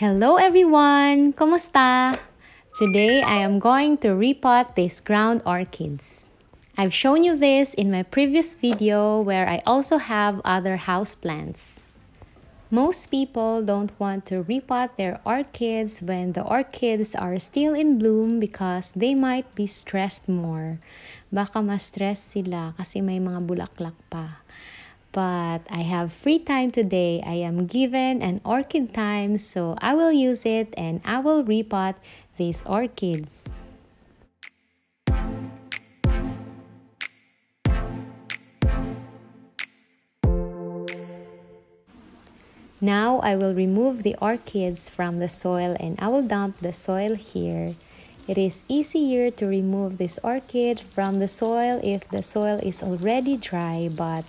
Hello everyone! Kumusta? Today I am going to repot these ground orchids. I've shown you this in my previous video where I also have other houseplants. Most people don't want to repot their orchids when the orchids are still in bloom because they might be stressed more. Baka ma-stress sila kasi may mga bulaklak pa. But I have free time today. I am given an orchid time, so I will use it and I will repot these orchids. Now I will remove the orchids from the soil and I will dump the soil here. It is easier to remove this orchid from the soil if the soil is already dry, but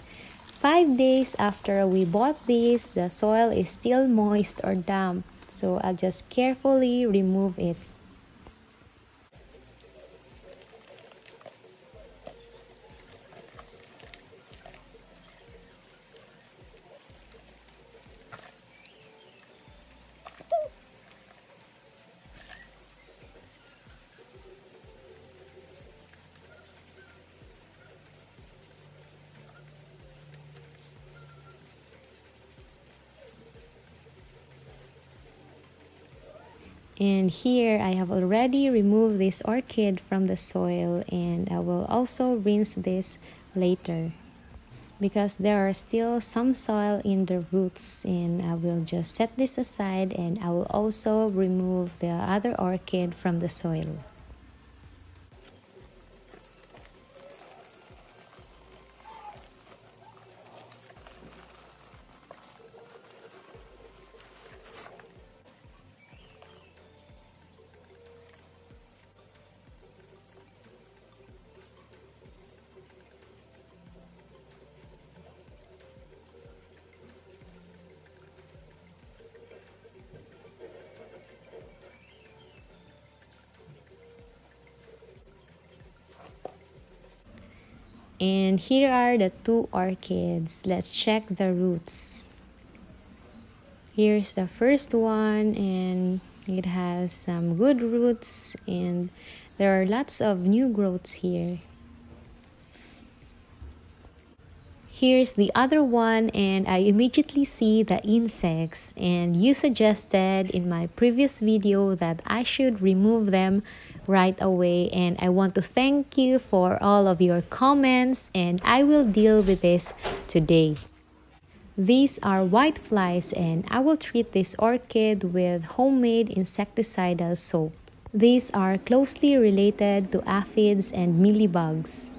5 days after we bought these, the soil is still moist or damp, so I'll just carefully remove it. And here I have already removed this orchid from the soil, and I will also rinse this later because there are still some soil in the roots, and I will just set this aside and I will also remove the other orchid from the soil. And here are the two orchids. Let's check the roots. Here's the first one, and it has some good roots, and there are lots of new growths here. Here's the other one, and I immediately see the insects, and you suggested in my previous video that I should remove them right away, and I want to thank you for all of your comments, and I will deal with this today. These are whiteflies, and I will treat this orchid with homemade insecticidal soap. These are closely related to aphids and mealybugs.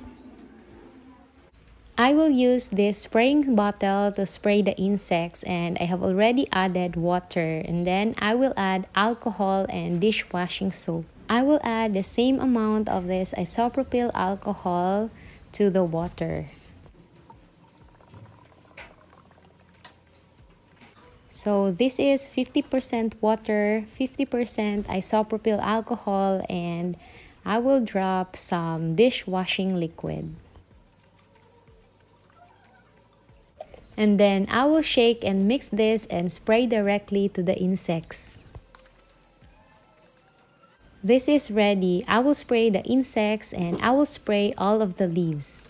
I will use this spraying bottle to spray the insects, and I have already added water, and then I will add alcohol and dishwashing soap. I will add the same amount of this isopropyl alcohol to the water. So this is 50% water, 50% isopropyl alcohol, and I will drop some dishwashing liquid. And then I will shake and mix this and spray directly to the insects. This is ready. I will spray the insects and I will spray all of the leaves.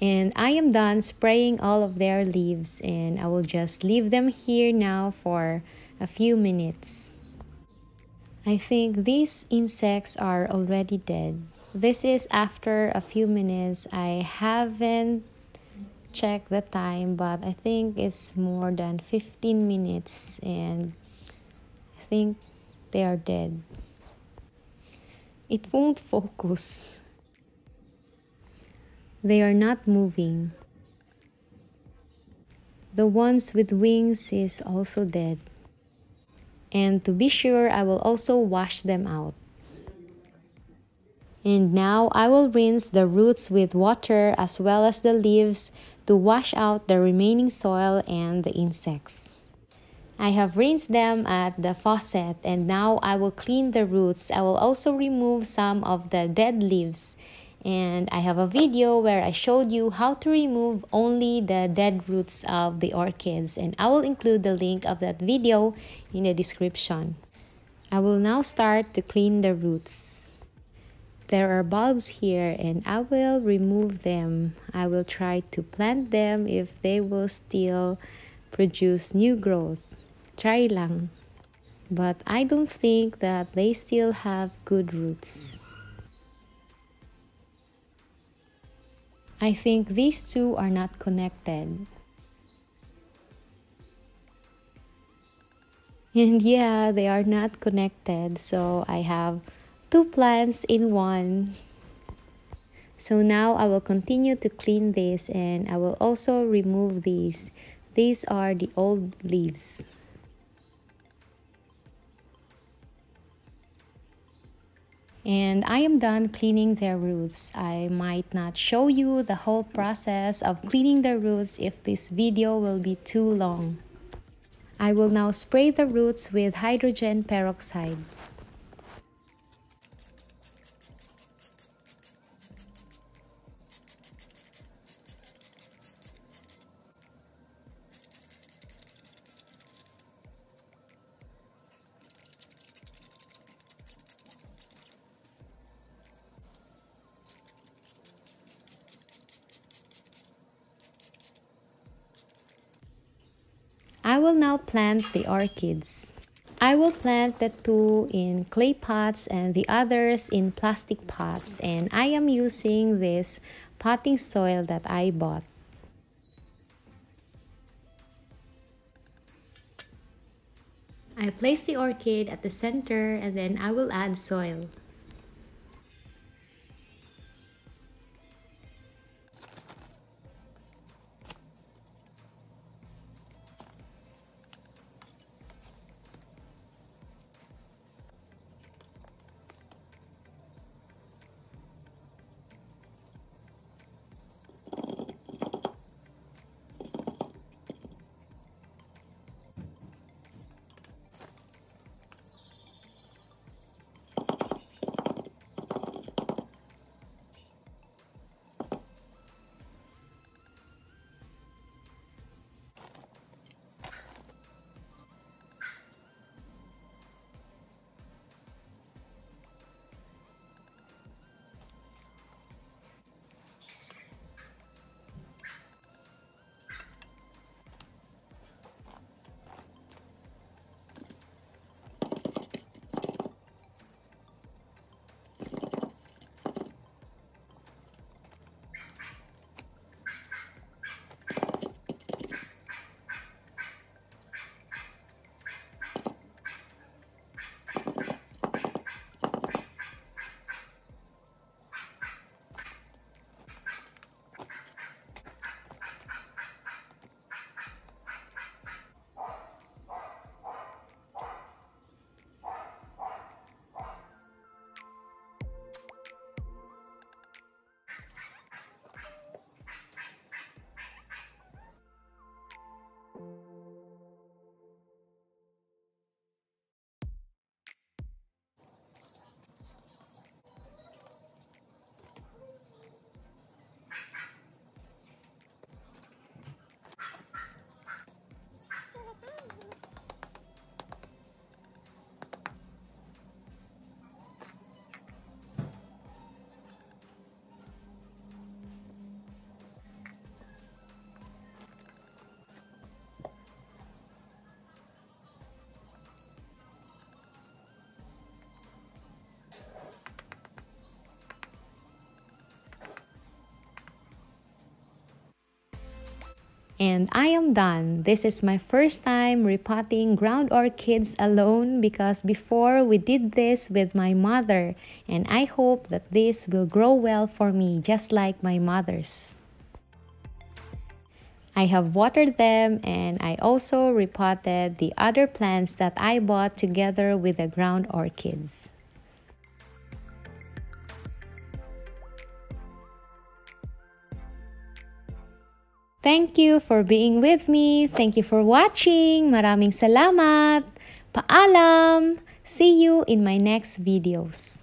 And I am done spraying all of their leaves, and I will just leave them here now for a few minutes. I think these insects are already dead. This is after a few minutes. I haven't checked the time, but I think it's more than 15 minutes, and I think they are dead. It won't focus. They are not moving. The ones with wings is also dead. And to be sure, I will also wash them out. And now I will rinse the roots with water as well as the leaves to wash out the remaining soil and the insects. I have rinsed them at the faucet, and now I will clean the roots. I will also remove some of the dead leaves. And I have a video where I showed you how to remove only the dead roots of the orchids, and I will include the link of that video in the description. I will now start to clean the roots. There are bulbs here and I will remove them. I will try to plant them if they will still produce new growth. Try lang. But I don't think that they still have good roots. I think these two are not connected. And yeah, they are not connected, so I have two plants in one. So now I will continue to clean this, and I will also remove these. These are the old leaves. And I am done cleaning their roots. I might not show you the whole process of cleaning the roots if this video will be too long. I will now spray the roots with hydrogen peroxide. I will now plant the orchids. I will plant the two in clay pots and the others in plastic pots, and I am using this potting soil that I bought. I place the orchid at the center and then I will add soil. And I am done. This is my first time repotting ground orchids alone, because before we did this with my mother, and I hope that this will grow well for me just like my mother's. I have watered them, and I also repotted the other plants that I bought together with the ground orchids. Thank you for being with me. Thank you for watching. Maraming salamat. Paalam. See you in my next videos.